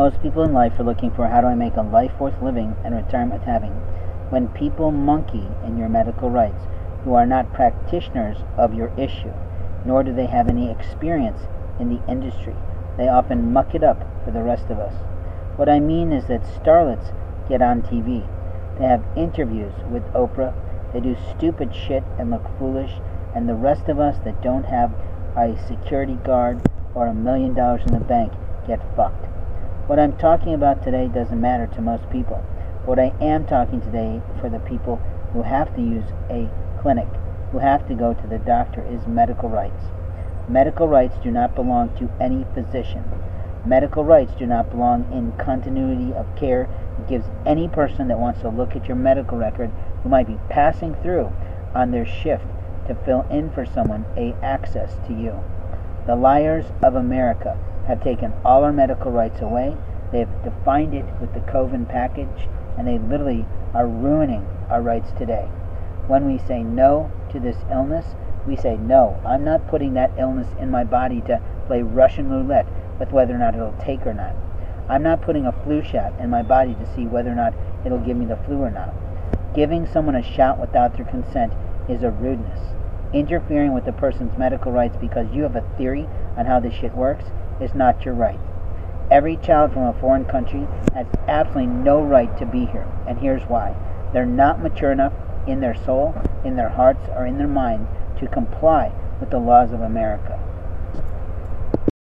Most people in life are looking for how do I make a life worth living and retirement having. When people monkey in your medical rights, who are not practitioners of your issue, nor do they have any experience in the industry, they often muck it up for the rest of us. What I mean is that starlets get on TV. They have interviews with Oprah. They do stupid shit and look foolish, and the rest of us that don't have a security guard or $1 million in the bank get fucked. What I'm talking about today doesn't matter to most people. What I am talking today for the people who have to use a clinic, who have to go to the doctor, is medical rights. Medical rights do not belong to any physician. Medical rights do not belong in continuity of care. It gives any person that wants to look at your medical record, who might be passing through on their shift to fill in for someone, a access to you. The liars of America have taken all our medical rights away. They've defined it with the Coven package, and they literally are ruining our rights today. When we say no to this illness, we say no, I'm not putting that illness in my body to play Russian roulette with whether or not it'll take or not. I'm not putting a flu shot in my body to see whether or not it'll give me the flu or not. Giving someone a shot without their consent is a rudeness. Interfering with the person's medical rights because you have a theory on how this shit works is not your right. Every child from a foreign country has absolutely no right to be here, and here's why. They're not mature enough in their soul, in their hearts, or in their mind to comply with the laws of America.